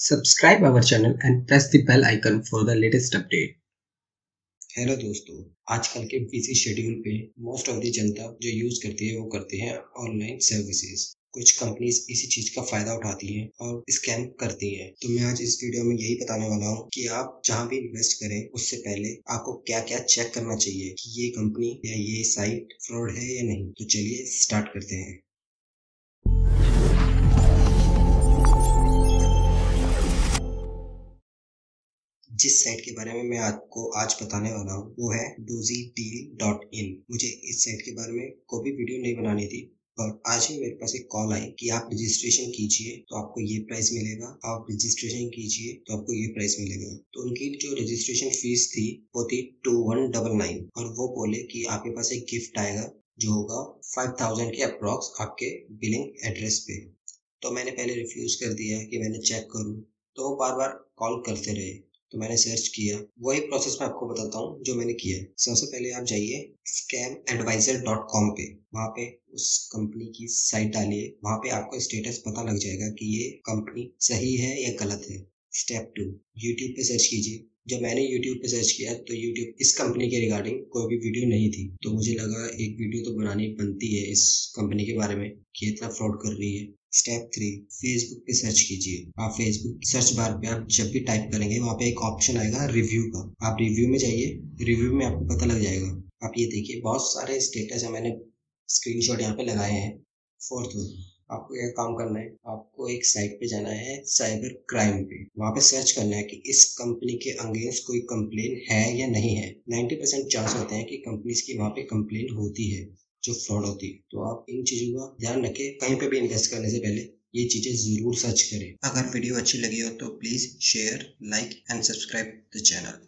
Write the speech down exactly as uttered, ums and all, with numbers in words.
Subscribe our channel and press the bell icon for the latest update. Hello दोस्तों, आजकल के busy schedule पे most of the जनता जो यूज करती है वो करते हैं ऑनलाइन सर्विसेज। कुछ कंपनीज इसी चीज का फायदा उठाती हैं और स्कैम करती हैं। तो मैं आज इस वीडियो में यही बताने वाला हूँ कि आप जहाँ भी इन्वेस्ट करें उससे पहले आपको क्या क्या चेक करना चाहिए कि ये कंपनी या ये साइट फ्रॉड है या नहीं। तो चलिए स्टार्ट करते हैं। जिस साइट के बारे में मैं आपको आज बताने वाला हूँ वो है डोजी डील डॉट इन। मुझे इस साइट के बारे में कोई भी वीडियो नहीं बनानी थी, और आज ही मेरे पास एक कॉल आई कि आप रजिस्ट्रेशन कीजिए तो आपको ये प्राइस मिलेगा, आप रजिस्ट्रेशन कीजिए तो आपको ये प्राइस मिलेगा। तो उनकी जो रजिस्ट्रेशन फीस थी वो थी टू वन डबल नाइन, और वो बोले कि आपके पास एक गिफ्ट आएगा जो होगा फाइव थाउजेंड के अप्रॉक्स आपके बिलिंग एड्रेस पे। तो मैंने पहले रिफ्यूज कर दिया कि मैंने चेक करूँ, तो वो बार बार कॉल करते रहे। तो मैंने सर्च किया, वही प्रोसेस मैं आपको बताता हूँ जो मैंने किया। सबसे पहले आप जाइए स्कैम एडवाइजर डॉट कॉम पे, वहाँ पे उस कंपनी की साइट डालिए, वहाँ पे आपको स्टेटस पता लग जाएगा कि ये कंपनी सही है या गलत है। स्टेप टू, यूट्यूब पे सर्च कीजिए। जब मैंने यूट्यूब पे सर्च किया तो यूट्यूब इस कंपनी के रिगार्डिंग कोई भी वीडियो नहीं थी, तो मुझे लगा एक वीडियो तो बनानी बनती है इस कंपनी के बारे में कि इतना फ्रॉड कर रही है। स्टेप थ्री, फेसबुक पे सर्च कीजिए। आप फेसबुक सर्च बार पे आप जब भी टाइप करेंगे वहाँ पे एक ऑप्शन आएगा रिव्यू का। आप रिव्यू में जाइए, रिव्यू में आपको पता लग जाएगा। आप ये देखिए, बहुत सारे स्टेटस है, मैंने स्क्रीनशॉट यहाँ पे लगाए हैं। फोर्थ वन, आपको क्या काम करना है, आपको एक साइट पे जाना है साइबर क्राइम पे, वहाँ पे सर्च करना है कि इस कंपनी के अगेंस्ट कोई कंप्लेन है या नहीं है। नाइन्टी परसेंट चांस होते हैं कि कंपनीज की वहाँ पे कंप्लेन होती है जो फ्रॉड होती है। तो आप इन चीज़ों का ध्यान रखें, कहीं पे भी इन्वेस्ट करने से पहले ये चीज़ें ज़रूर सर्च करें। अगर वीडियो अच्छी लगी हो तो please share, like and subscribe the channel.